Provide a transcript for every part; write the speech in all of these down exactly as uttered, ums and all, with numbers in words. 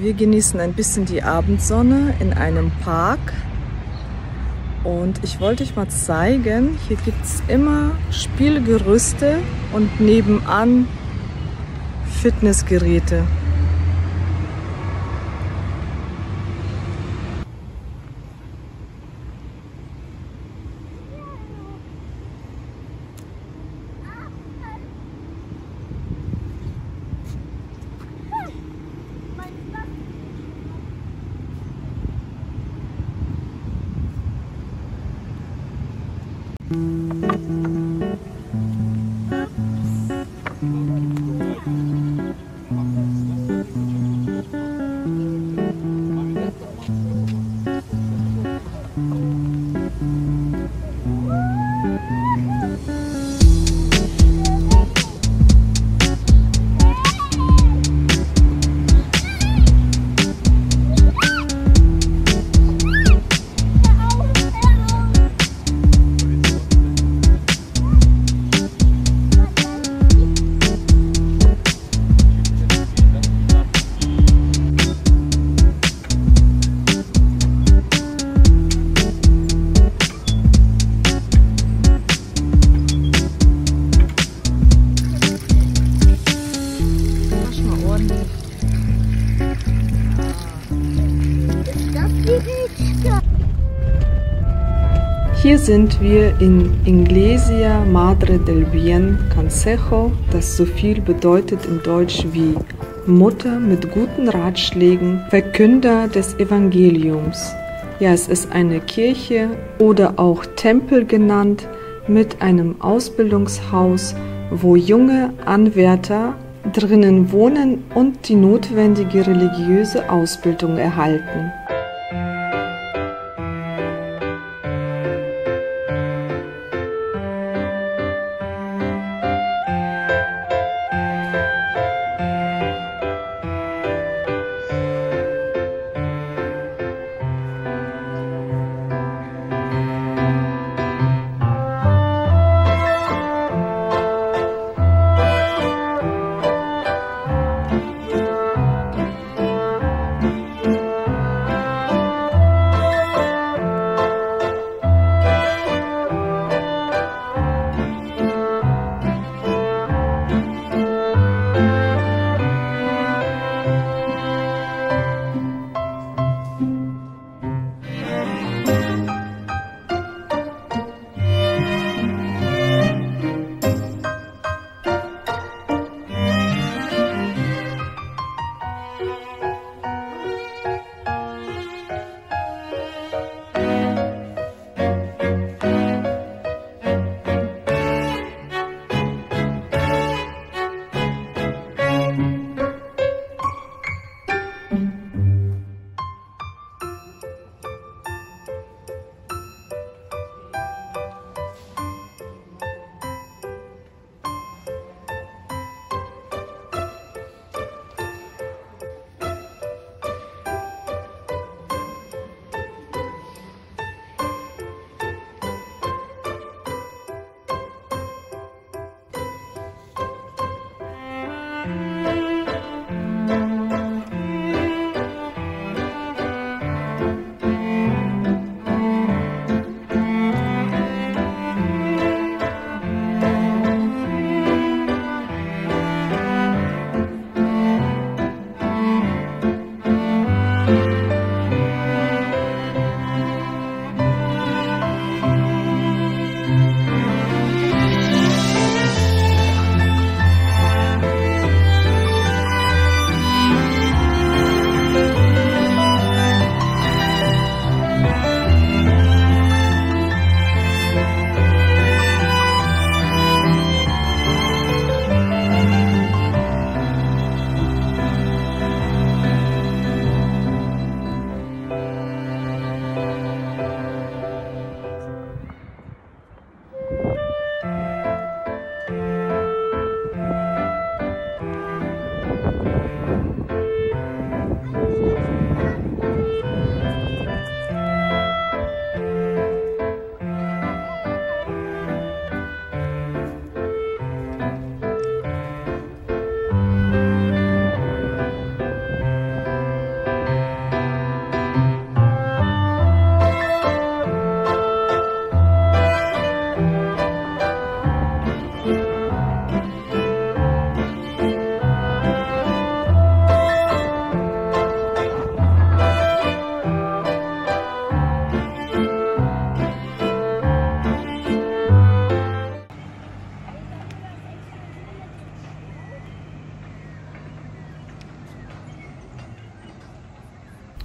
Wir genießen ein bisschen die Abendsonne in einem Park. Und ich wollte euch mal zeigen, hier gibt es immer Spielgerüste und nebenan Fitnessgeräte. Hier sind wir in Iglesia Madre del Buen Consejo, das so viel bedeutet in Deutsch wie Mutter mit guten Ratschlägen, Verkünder des Evangeliums. Ja, es ist eine Kirche oder auch Tempel genannt mit einem Ausbildungshaus, wo junge Anwärter drinnen wohnen und die notwendige religiöse Ausbildung erhalten.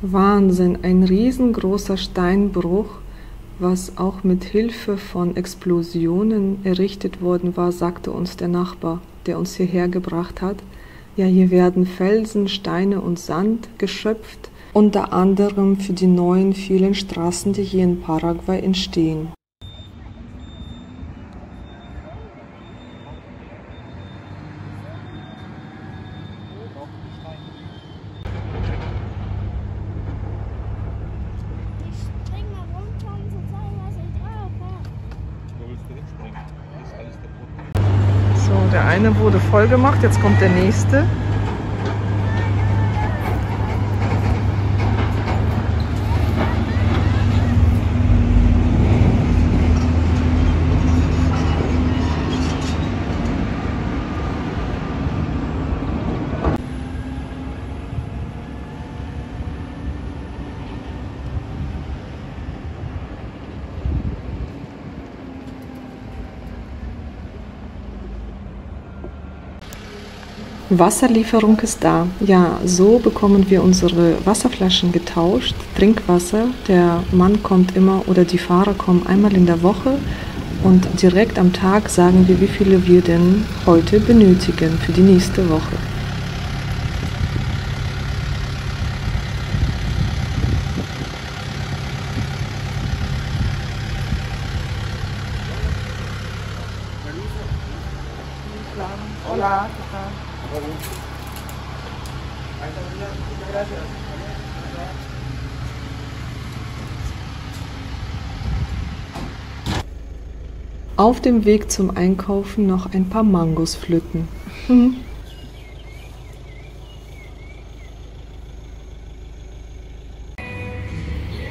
Wahnsinn, ein riesengroßer Steinbruch, was auch mit Hilfe von Explosionen errichtet worden war, sagte uns der Nachbar, der uns hierher gebracht hat. Ja, hier werden Felsen, Steine und Sand geschöpft, unter anderem für die neuen vielen Straßen, die hier in Paraguay entstehen. Der eine wurde voll gemacht, jetzt kommt der nächste. Wasserlieferung ist da. Ja, so bekommen wir unsere Wasserflaschen getauscht, Trinkwasser. Der Mann kommt immer oder die Fahrer kommen einmal in der Woche und direkt am Tag sagen wir, wie viele wir denn heute benötigen für die nächste Woche. Hola. Auf dem Weg zum Einkaufen noch ein paar Mangos pflücken. Mhm.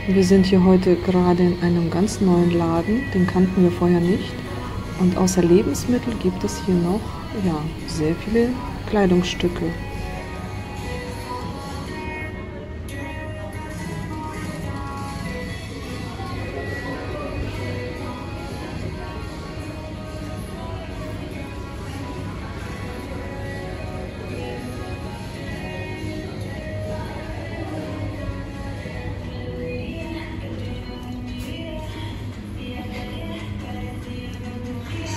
Wir sind hier heute gerade in einem ganz neuen Laden, den kannten wir vorher nicht. Und außer Lebensmittel gibt es hier noch ja, sehr viele Kleidungsstücke.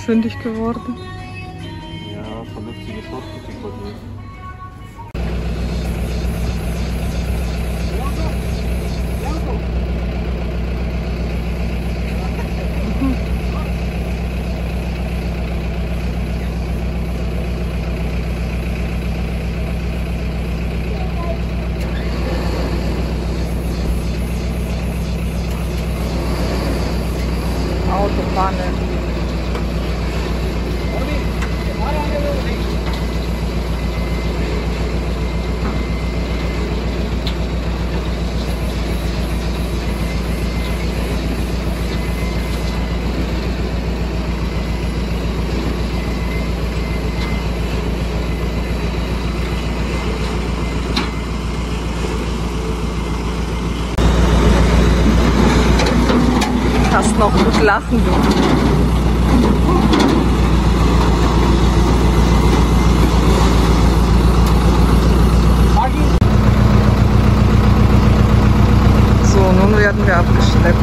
Fündig geworden. Ja, vernünftiges Hochgefühl von mir. Hast noch gut lachen, du. So, nun werden wir abgeschleppt.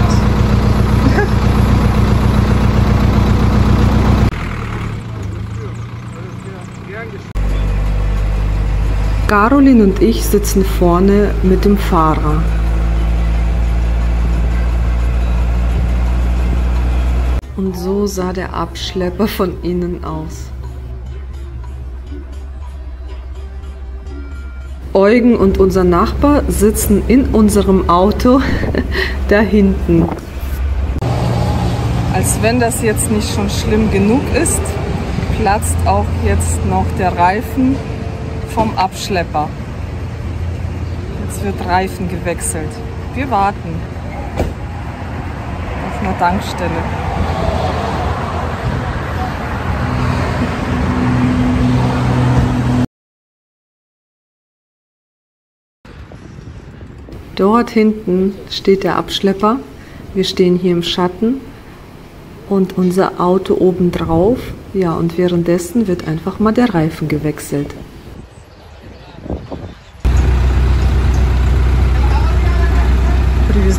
Carolin und ich sitzen vorne mit dem Fahrer. Und so sah der Abschlepper von innen aus. Eugen und unser Nachbar sitzen in unserem Auto da hinten. Als wenn das jetzt nicht schon schlimm genug ist, platzt auch jetzt noch der Reifen vom Abschlepper. Jetzt wird Reifen gewechselt. Wir warten auf einer Tankstelle. Dort hinten steht der Abschlepper, wir stehen hier im Schatten und unser Auto obendrauf, ja, und währenddessen wird einfach mal der Reifen gewechselt.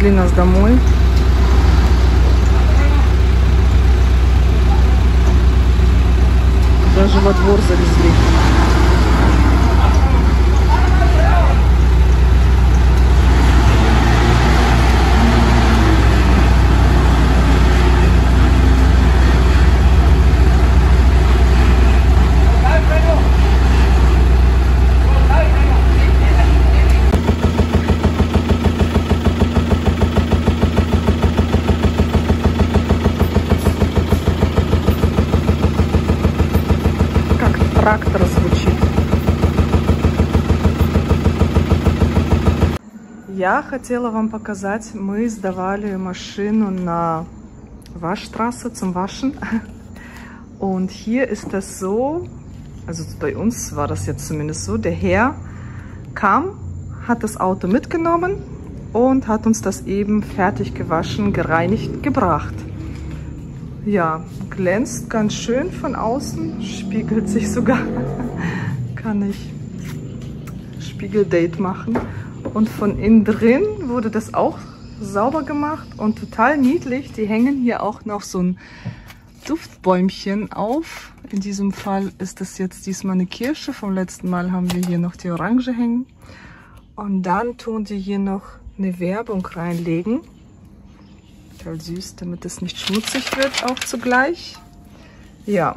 Привезли нас домой. Даже во двор завезли. Трактор звучит. Я хотела вам показать, мы сдавали машину на Waschstraße zum Waschen. Und hier ist das so, also bei uns war das jetzt zumindest so, der Herr kam, hat das Auto mitgenommen und hat uns das eben fertig gewaschen, gereinigt, gebracht. Ja, glänzt ganz schön von außen, spiegelt sich sogar, kann ich Spiegeldate machen. Und von innen drin wurde das auch sauber gemacht und total niedlich. Die hängen hier auch noch so ein Duftbäumchen auf. In diesem Fall ist das jetzt diesmal eine Kirsche. Vom letzten Mal haben wir hier noch die Orange hängen. Und dann tun die hier noch eine Werbung reinlegen. Total süß, damit es nicht schmutzig wird auch zugleich. Ja,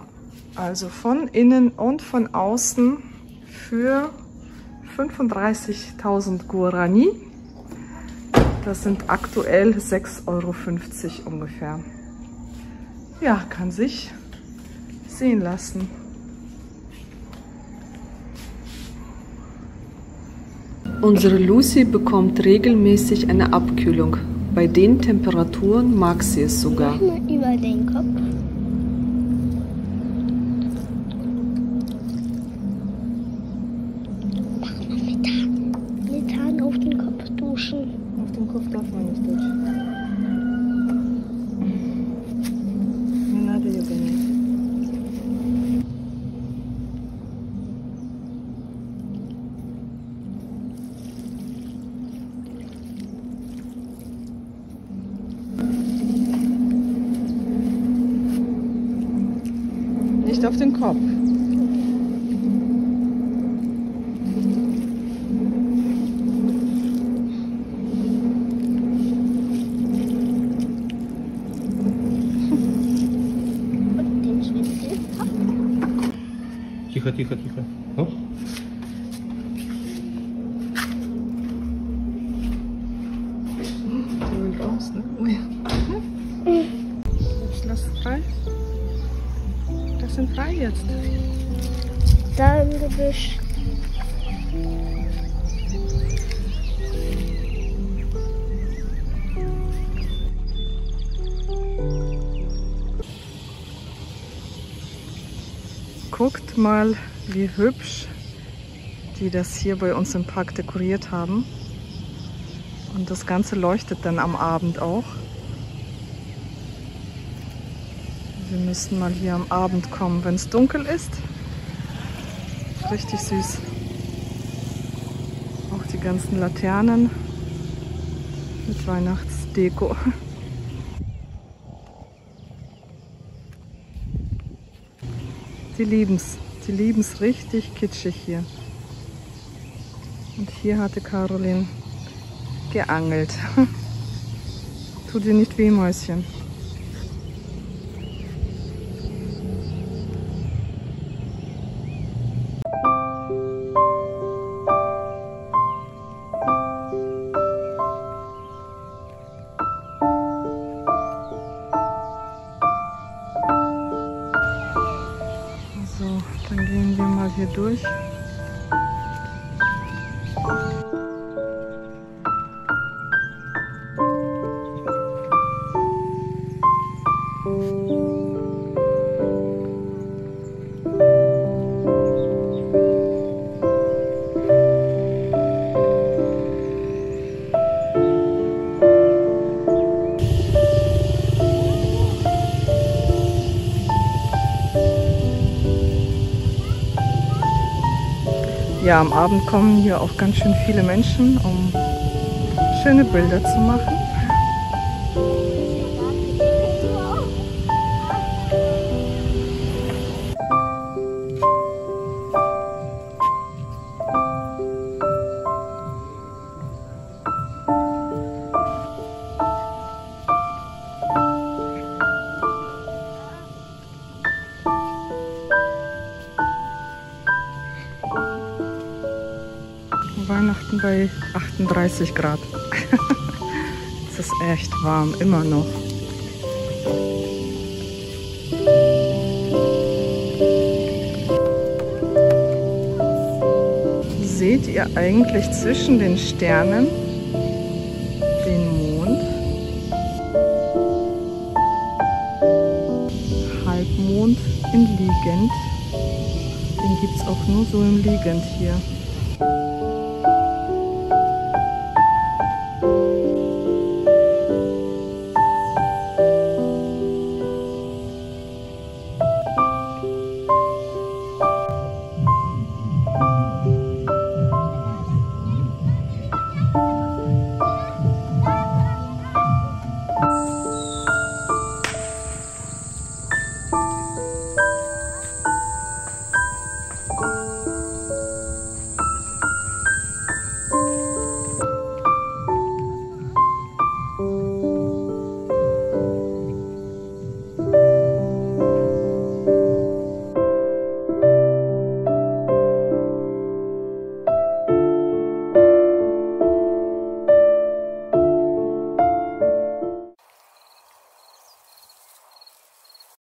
also von innen und von außen für fünfunddreißigtausend Guarani. Das sind aktuell sechs Euro fünfzig ungefähr. Ja, kann sich sehen lassen. Unsere Lucy bekommt regelmäßig eine Abkühlung. Bei den Temperaturen mag sie es sogar. Mach mal über den Kopf. Mach mal Letan. Letan auf den Kopf duschen. Auf den Kopf darf man nicht duschen. Auf den Kopf. Тихо, тихо, тихо. Оп. Sind frei jetzt. Da im Gebüsch. Guckt mal, wie hübsch die das hier bei uns im Park dekoriert haben. Und das Ganze leuchtet dann am Abend auch. Wir müssen mal hier am Abend kommen, wenn es dunkel ist. Richtig süß. Auch die ganzen Laternen mit Weihnachtsdeko. Die lieben's. Die lieben's richtig kitschig hier. Und hier hatte Carolin geangelt. Tut dir nicht weh, Mäuschen. Durch. Ja, am Abend kommen hier auch ganz schön viele Menschen, um schöne Bilder zu machen. Weihnachten bei achtunddreißig Grad. Es ist echt warm, immer noch. Seht ihr eigentlich zwischen den Sternen den Mond? Halbmond in liegend. Den gibt es auch nur so im Liegend hier.